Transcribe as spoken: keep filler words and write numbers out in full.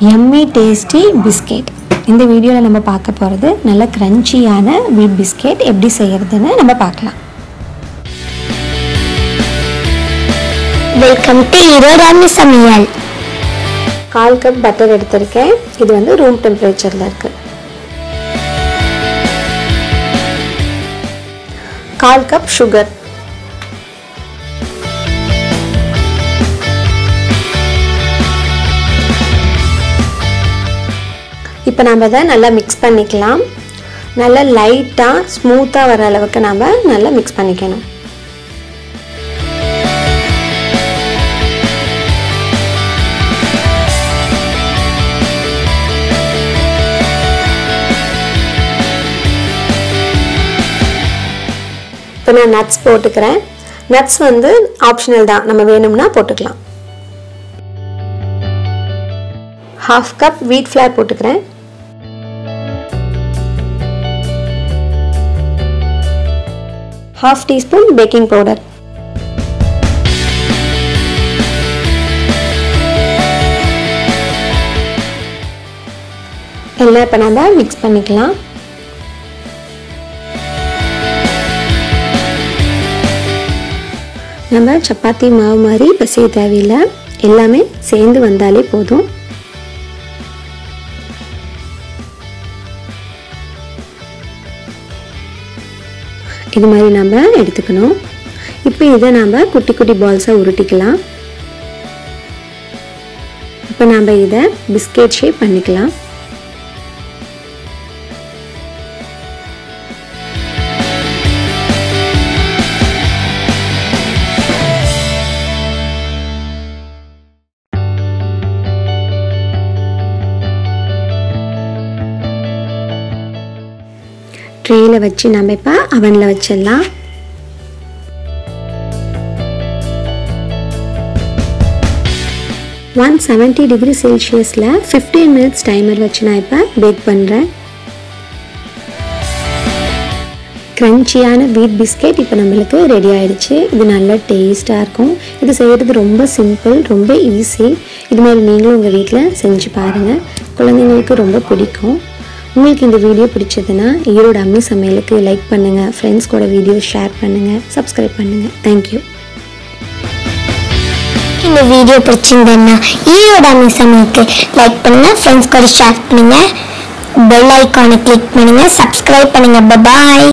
yummy tasty biscuit. In the video, we will see the crunchy wheat biscuit. We will see Welcome to Erode Ramli Samiyal. Half cup butter eduthirken. Idu vandu room temperature la irukku. Half cup sugar. இப்ப நாம இத நல்லா mix பண்ணிக்கலாம். நல்லா லைட்டா ஸ்மூத்தா வர அளவுக்கு நாம நல்லா mix பண்ணிக்கணும். இப்போ நான் nuts போட்டுக்கிறேன். nuts வந்து ஆப்ஷனல் தான். நம்ம வேணும்னா போட்டுக்கலாம். half cup wheat flour போட்டுக்கிறேன். half teaspoon baking powder. எல்லாம் இப்ப நாம mix பண்ணிக்கலாம். நம்ம சப்பாத்தி மாவு மாதிரி பசைய தேவையில்லை. எல்லாமே சேர்ந்து வந்தாலே போதும். இது மாதிரி நாம எடுத்துக்கணும். இப்போ இத நாம குட்டி குட்டி பால்ஸா உருட்டிக்கலாம். இப்போ நாம இத பிஸ்கட் ஷேப் பண்ணிக்கலாம். ட்ரேல வச்சி நாம இப்ப அவன்ல வச்சிடலாம். one seventy டிகிரி செல்சியஸ்ல fifteen minutes டைமர் வச்சி நான் இப்ப பேக் பண்றேன். கிரன்ச்சியான வீட் பிஸ்கட் இப்ப நமக்கு ரெடி ஆயிடுச்சு. இது நல்ல டேஸ்டா இருக்கும். இது செய்யிறது ரொம்ப சிம்பிள், ரொம்ப ஈஸி. இது மாதிரி நீங்களும் உங்க வீட்ல செஞ்சு பாருங்க. குழந்தைகளுக்கு ரொம்ப பிடிக்கும். உங்களுக்கு இந்த வீடியோ பிடிச்சதுனா ஈரோடு அம்மி சமையலுக்கு லைக் பண்ணுங்க, ஃப்ரெண்ட்ஸ் கூட வீடியோ ஷேர் பண்ணுங்க, சப்ஸ்கிரைப் பண்ணுங்க. Thank you. இந்த வீடியோ பிடிச்சிருந்தா ஈரோடு அம்மி சமையலுக்கு லைக் பண்ணுங்க, ஃப்ரெண்ட்ஸ் கூட ஷேர் பண்ணுங்க, பெல் ஐகானை கிளிக் பண்ணுங்க, சப்ஸ்கிரைப் பண்ணுங்க. Bye by.